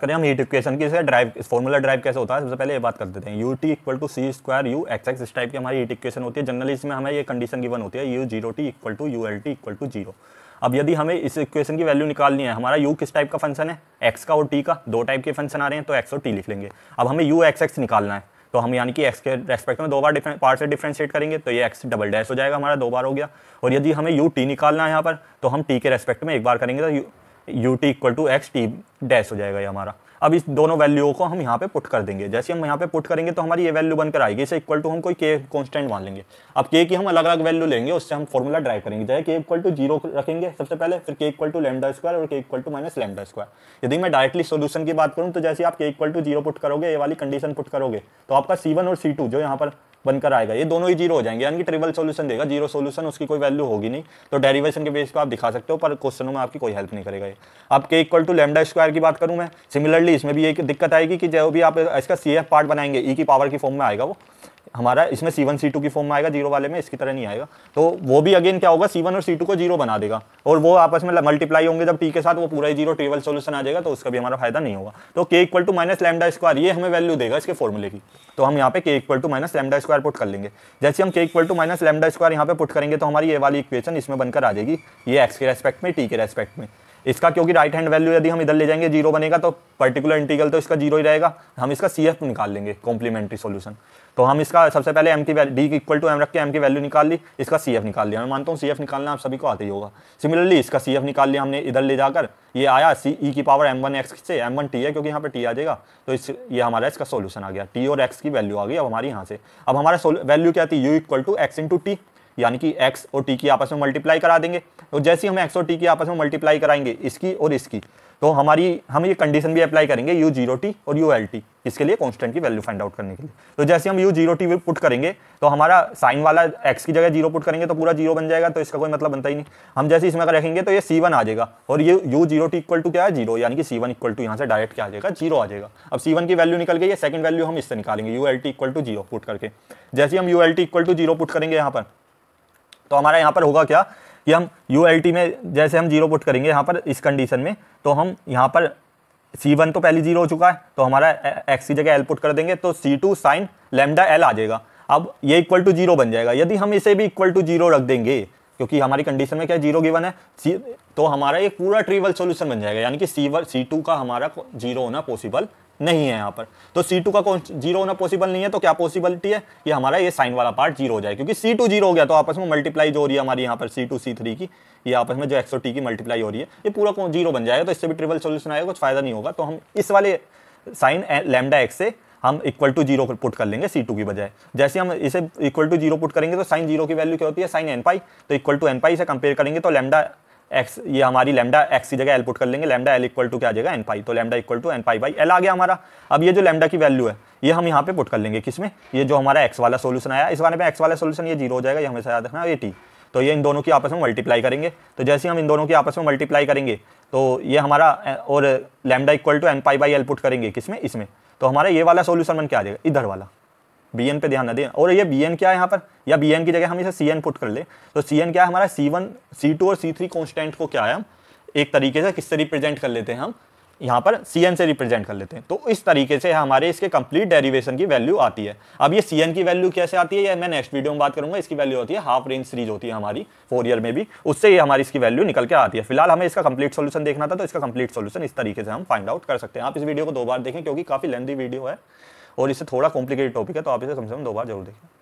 करें हम heat equation की, इसका ड्राइव फॉर्मूला ड्राइव कैसे होता है सबसे पहले ये बात कर देते हैं। U T equal to C square you x x, इस टाइप की हमारी हीट इक्वेशन होती है। जनरली इसमें हमें ये कंडीशन गिवन होती है you zero T equal to U L T equal to zero. अब यदि हमें इस इक्वेशन की वैल्यू निकालनी है, हमारा यू किस टाइप का फंक्शन है, एक्स का और टी का, दो टाइप के फंक्शन आ रहे हैं तो एक्स और टी लिख लेंगे। अब हमें यू एक्स एक्स निकालना है तो हम यानी कि x के रेस्पेक्ट में दो बार पार्ट से डिफ्रेंशिएट करेंगे तो ये x डबल डैश हो जाएगा, हमारा दो बार हो गया। और यदि हमें u t निकालना है यहाँ पर तो हम t के रेस्पेक्ट में एक बार करेंगे तो u t equal to x T dash हो जाएगा ये हमारा। अब इस दोनों वैल्यूओं को हम यहाँ पे पुट कर देंगे। जैसे हम यहाँ पे पुट करेंगे तो हमारी ये वैल्यू बनकर आएगी, इसे इक्वल टू हम कोई k कॉन्स्टेंट मान लेंगे। अब k की हम अलग अलग वैल्यू लेंगे, उससे हम फॉर्मूला ड्राइव करेंगे। जैसे k इक्वल टू जीरो रखेंगे सबसे पहले, फिर k equal to lambda square और k equal to minus lambda square. यदि मैं डायरेक्टली सोल्यूशन की बात करूँ तो जैसे आप k equal to zero put करोगे, ये वाली कंडीशन पुट करोगे तो आपका c1 और c2 जो यहाँ पर बनकर आएगा ये दोनों ही जीरो हो जाएंगे, यानी कि ट्रिपल सॉल्यूशन देगा जीरो सॉल्यूशन, उसकी कोई वैल्यू होगी नहीं। तो डेरिवेशन के बेस पर आप दिखा सकते हो पर क्वेश्चनों में आपकी कोई हेल्प नहीं करेगा ये। अब के इक्वल टू लैम्डा स्क्वायर की बात करूं मैं, सिमिलरली इसमें भी एक दिक्कत आएगी कि जो भी आप इसका सी एफ पार्ट बनाएंगे ई की पावर की फॉर्म में आएगा, वो हमारा इसमें सी वन सी टू की फॉर्म में आएगा, जीरो वाले में इसकी तरह नहीं आएगा। तो वो भी अगेन क्या होगा, सी वन और सी टू को जीरो बना देगा और वो आपस में मल्टीप्लाई होंगे जब टी के साथ, वो पूरा ही जीरो ट्रिपल सॉल्यूशन आ जाएगा तो उसका भी हमारा फायदा नहीं होगा। तो के equal to minus lambda square ये हमें वैल्यू देगा इसके फॉर्मूले की, तो हम यहाँ पे के equal to minus lambda square put कर लेंगे। जैसे हम के equal to minus lambda square यहाँ पे पुट करेंगे तो हमारी ये वाली इक्वेशन इसमें बनकर आ जाएगी, ये एक्स के रेस्पेक्ट में टी के रेस्पेक्ट में। इसका क्योंकि राइट हैंड वैल्यू यदि हम इधर ले जाएंगे जीरो बनेगा, तो पर्टिकुलर इंटीग्रल तो इसका जीरो ही रहेगा, हम इसका सी एफ निकाल लेंगे कॉम्प्लीमेंट्री सॉल्यूशन। तो हम इसका सबसे पहले एम की value D equal to M रख के एम की वैल्यू निकाल ली, इसका सी एफ निकाल लिया। मैं मानता हूँ सी एफ निकालना आप सभी को आता ही होगा। सिमिलरली इसका सी एफ निकाल लिया हमने, इधर ले जाकर ये आया सी ई की पावर एम वन एक्स से एम वन टी है क्योंकि यहाँ पे टी आ जाएगा, तो इस ये हमारा इसका सोल्यूशन आ गया, टी और एक्स की वैल्यू आ गई। अब हमारी यहाँ से अब हमारा वैल्यू क्या थी, you equal to x into T, यानी कि x और t की आपस में मल्टीप्लाई करा देंगे। तो जैसे ही हम x और t की आपस में मल्टीप्लाई कराएंगे इसकी और इसकी, तो हमारी हम ये कंडीशन भी अप्लाई करेंगे यू जीरो टी और यू एल टी, इसके लिए कांस्टेंट की वैल्यू फाइंड आउट करने के लिए। तो जैसे हम यू जीरो टी पुट करेंगे तो हमारा साइन वाला x की जगह जीरो पुट करेंगे तो पूरा जीरो बन जाएगा, तो इसका कोई मतलब बनता ही नहीं। हम जैसे इसमें अगर रखेंगे तो ये c1 आ जाएगा और ये you zero T equal to क्या है, जीरो, यानी कि c1 इक्वल टू यहाँ से डायरेक्ट क्या आ जाएगा, जीरो आ जाएगा। अब c1 की वैल्यू निकल गई है, सेकंड वैल्यू हम इससे निकालेंगे U L T equal to zero put करके। जैसे हम U L T equal to zero put करेंगे यहाँ पर तो हमारा यहाँ पर होगा क्या कि हम यू एल टी में जैसे हम जीरो पुट करेंगे यहाँ पर इस कंडीशन में, तो हम यहाँ पर C1 तो पहले जीरो हो चुका है तो हमारा x की जगह L पुट कर देंगे तो C2 साइन लैम्डा L आ जाएगा। अब ये इक्वल टू जीरो बन जाएगा, यदि हम इसे भी इक्वल टू जीरो रख देंगे क्योंकि हमारी कंडीशन में क्या जीरो गिवन है तो हमारा ये पूरा ट्रिवियल सॉल्यूशन बन जाएगा, यानी कि C2 का हमारा जीरो होना पॉसिबल नहीं है यहाँ पर। तो C2 का जीरो होना पॉसिबल नहीं है तो क्या पॉसिबिलिटी है कि हमारा ये साइन वाला पार्ट जीरो हो जाए, क्योंकि C2 जीरो हो गया तो आपस में मल्टीप्लाई जो हो रही है हमारी यहाँ पर C2 C3 की, ये आपस में जो एक्स और टी की मल्टीप्लाई हो रही है ये पूरा जीरो बन जाएगा, तो इससे भी ट्रिपल सोल्यूशन आएगा, कुछ फायदा नहीं होगा। तो हम इस वाले साइन लैम्डा एक्स से हम इक्वल टू जीरो पुट कर लेंगे C2 की बजाय। जैसे हम इसे इक्वल टू जीरो पुट करेंगे तो साइन जीरो की वैल्यू क्या होती है, साइन एन पाई, तो इक्वल टू एन पाई से कंपेयर करेंगे तो लैम्डा एक्स, ये हमारी लैम्डा एक्स की जगह एल पुट कर लेंगे, लैम्डा एल इक्वल टू क्या आ जाएगा एन पाई, तो lambda equal to n pi by L आ गया हमारा। अब ये जो लैम्डा की वैल्यू है ये हम यहाँ पे पुट कर लेंगे किसमें, ये जो हमारा एक्स वाला सोल्यूशन आया इस बारे में, एक्स वाला सोल्यूशन ये जीरो हो जाएगा, ये हमेशा याद रखना, ये टी। तो ये इन दोनों की आपस में मल्टीप्लाई करेंगे, तो जैसे हम इन दोनों की आपस में मल्टीप्लाई करेंगे तो ये हमारा और lambda equal to n pi by L put करेंगे किसमें, इसमें, तो हमारा ये वाला सोल्यूशन बन के आ जाएगा, इधर वाला बी एन पे ध्यान न दें। और ये बी एन क्या है यहाँ पर, या बी एन की जगह हम इसे सी एन पुट कर ले तो सी एन क्या है हमारा, C1 C2 और C3 कॉन्स्टेंट को क्या है हम एक तरीके से किससे रिप्रेजेंट कर लेते हैं, हम यहाँ पर सी एन से रिप्रेजेंट कर लेते हैं। तो इस तरीके से हमारे इसके कंप्लीट डेरिवेशन की वैल्यू आती है। अब ये सी एन की वैल्यू कैसे आती है ये मैं नेक्स्ट वीडियो में बात करूंगा, इसकी वैल्यू होती है हाफ रेंज सीरीज होती है हमारी फोरियर में भी, उससे ये हमारी इसकी वैल्यू निकल के आती है। फिलहाल हमें इसका कंप्लीट सोल्यूशन देखना था तो इसका कंप्लीट सोल्यूशन इस तरीके से हम फाइंड आउट कर सकते हैं। आप इस वीडियो को दो बार देखें क्योंकि काफ़ी लेंथी वीडियो है और इससे थोड़ा कॉम्प्लिकेटेड टॉपिक है, तो आप इसे कम से कम दो बार जरूर देखें।